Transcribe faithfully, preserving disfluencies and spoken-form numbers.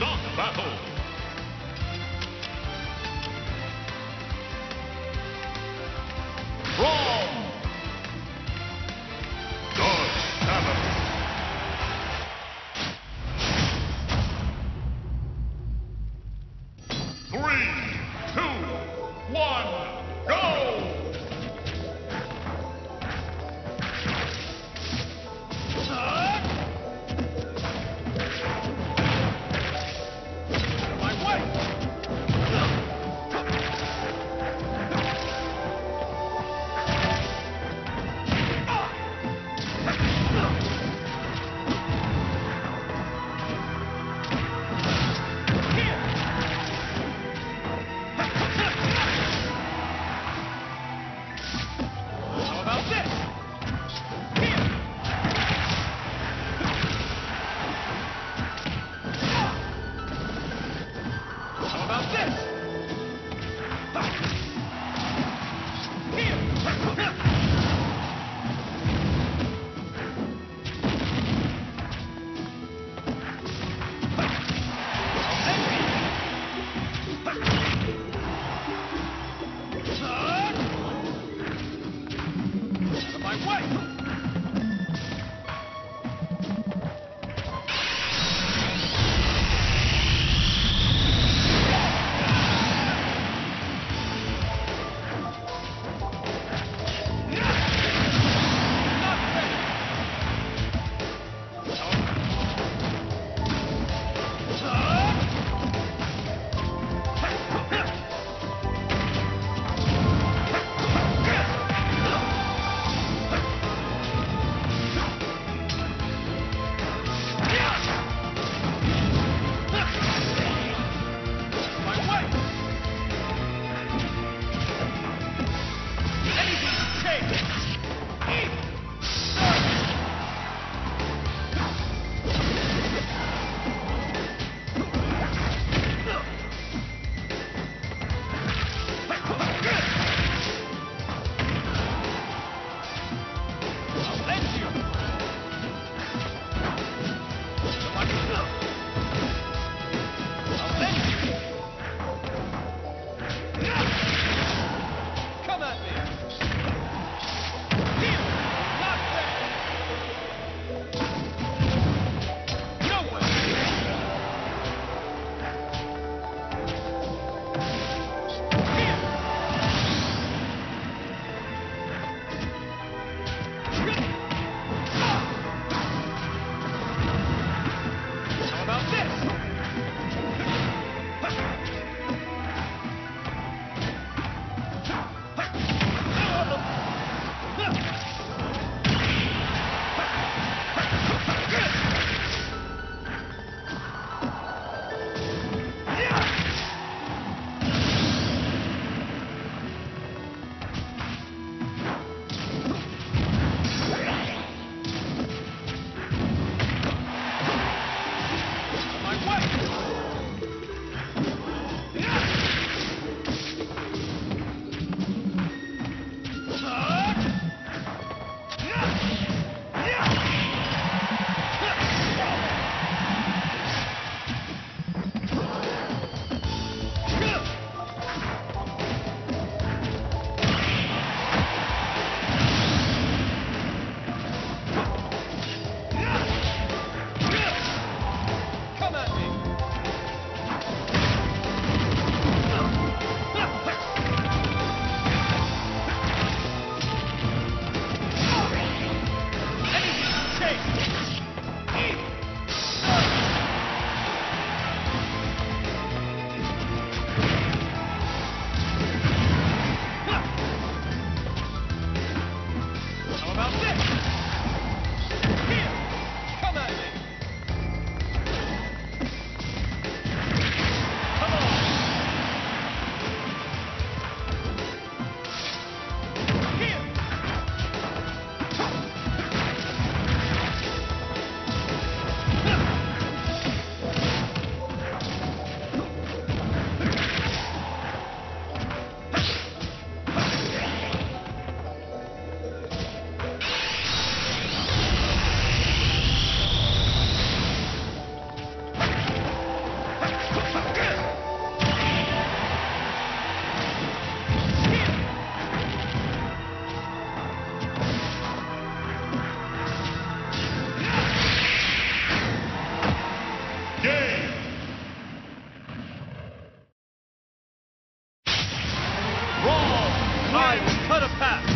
not battle. Wrong. Dodge damage. Three, two, one. You cut a pass.